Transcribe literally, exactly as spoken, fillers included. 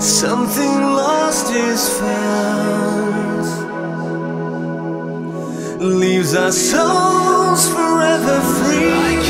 Something lost is found, leaves our souls forever free.